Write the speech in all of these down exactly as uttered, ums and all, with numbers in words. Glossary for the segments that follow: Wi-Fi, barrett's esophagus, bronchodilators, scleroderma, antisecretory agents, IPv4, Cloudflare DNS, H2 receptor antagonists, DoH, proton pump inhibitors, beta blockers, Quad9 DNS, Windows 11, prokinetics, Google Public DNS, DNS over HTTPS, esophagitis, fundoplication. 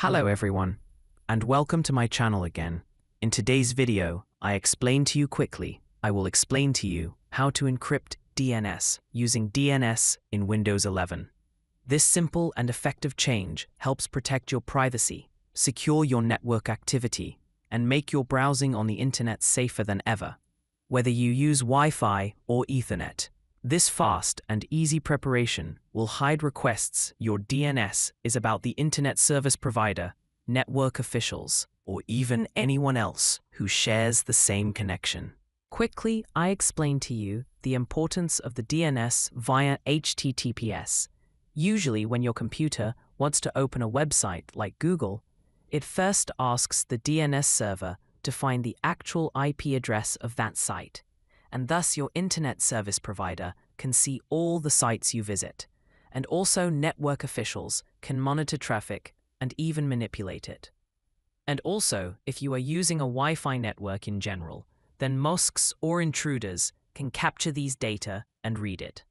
Hello everyone, and welcome to my channel again. In today's video, I explain to you quickly, I will explain to you how to encrypt D N S using D N S in Windows eleven. This simple and effective change helps protect your privacy, secure your network activity, and make your browsing on the internet safer than ever, whether you use Wi-Fi or Ethernet. This fast and easy preparation will hide requests your D N S is about the internet service provider, network officials, or even anyone else who shares the same connection. Quickly, I explain to you the importance of the D N S via H T T P S. Usually when your computer wants to open a website like Google, it first asks the D N S server to find the actual I P address of that site, and thus your internet service provider can see all the sites you visit, and also network officials can monitor traffic and even manipulate it. And also, if you are using a Wi-Fi network in general, then mosques or intruders can capture these data and read it.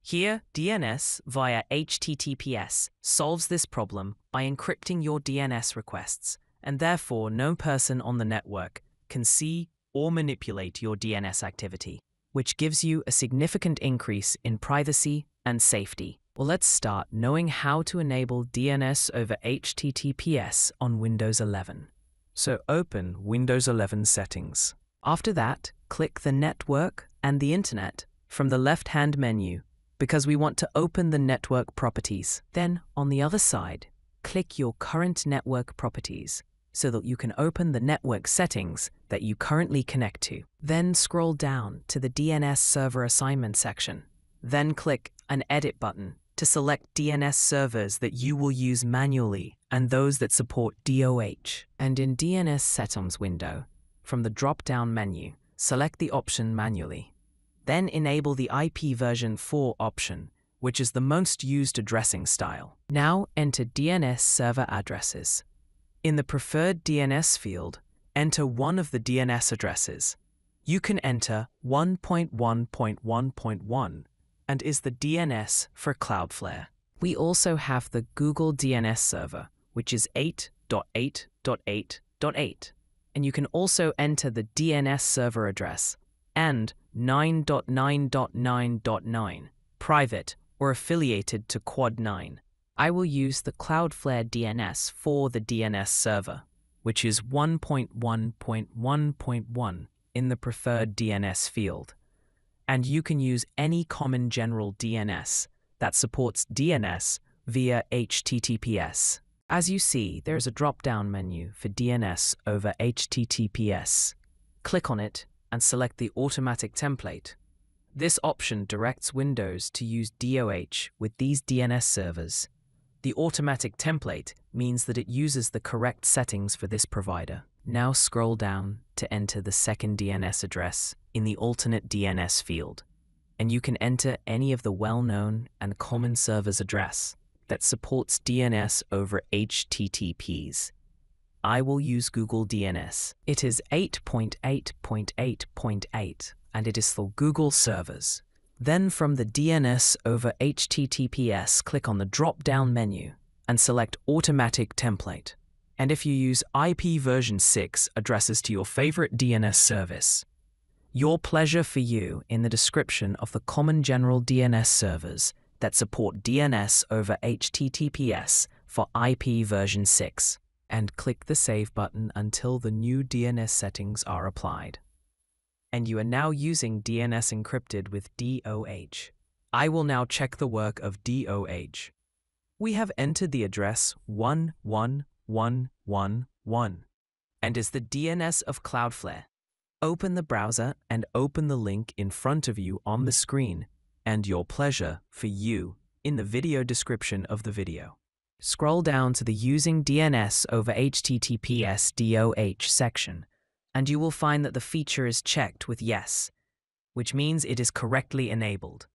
Here, D N S via H T T P S solves this problem by encrypting your D N S requests, and therefore no person on the network can see or manipulate your D N S activity, which gives you a significant increase in privacy and safety. Well, let's start knowing how to enable D N S over H T T P S on Windows eleven. So open Windows eleven Settings. After that, click the Network and the Internet from the left-hand menu, because we want to open the network properties. Then, on the other side, click your current network properties, so that you can open the network settings that you currently connect to. Then scroll down to the D N S server assignment section. Then click an edit button to select D N S servers that you will use manually and those that support D O H. And in D N S settings window, from the drop-down menu, select the option manually. Then enable the I P version four option, which is the most used addressing style. Now enter D N S server addresses. In the preferred D N S field, enter one of the D N S addresses. You can enter one point one point one point one and is the D N S for Cloudflare. We also have the Google D N S server, which is eight dot eight dot eight dot eight, and you can also enter the D N S server address and nine dot nine dot nine dot nine, private or affiliated to Quad nine. I will use the Cloudflare D N S for the D N S server, which is one point one point one point one in the preferred D N S field. And you can use any common general D N S that supports D N S via H T T P S. As you see, there is a drop-down menu for D N S over H T T P S. Click on it and select the automatic template. This option directs Windows to use D O H with these D N S servers. The automatic template means that it uses the correct settings for this provider. Now scroll down to enter the second D N S address in the alternate D N S field, and you can enter any of the well-known and common server's address that supports D N S over H T T P S. I will use Google D N S. It is eight dot eight dot eight dot eight, and it is for Google servers. Then from the D N S over H T T P S, click on the drop-down menu and select Automatic Template. And if you use I P version six addresses to your favorite D N S service, your pleasure for you in the description of the common general D N S servers that support D N S over H T T P S for I P version six. And click the Save button until the new D N S settings are applied. And you are now using D N S encrypted with D O H. I will now check the work of D O H. We have entered the address one one one one one and is the D N S of Cloudflare. Open the browser and open the link in front of you on the screen, and your pleasure for you in the video description of the video. Scroll down to the Using D N S over H T T P S D O H section, and you will find that the feature is checked with yes, which means it is correctly enabled.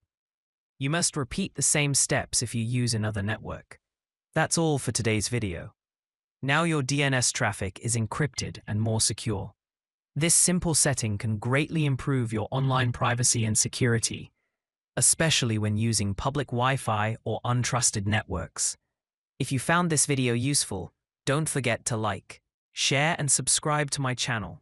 You must repeat the same steps if you use another network. That's all for today's video. Now your D N S traffic is encrypted and more secure. This simple setting can greatly improve your online privacy and security, especially when using public Wi-Fi or untrusted networks. If you found this video useful, Don't forget to like, share and subscribe to my channel.